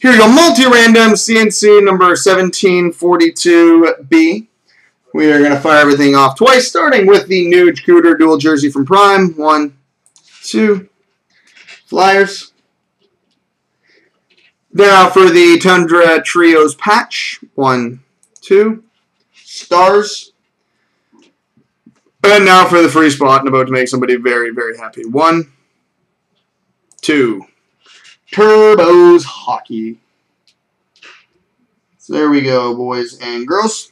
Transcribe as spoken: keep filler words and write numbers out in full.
Here you go, multi-random C N C number seventeen forty-two B. We are going to fire everything off twice, starting with the Nuge Kruder dual jersey from Prime. One, two, Flyers. Now for the Tundra Trios patch. One, two, Stars. And now for the free spot, and about to make somebody very, very happy. One, two, Turbo's Hockey. So there we go, boys and girls.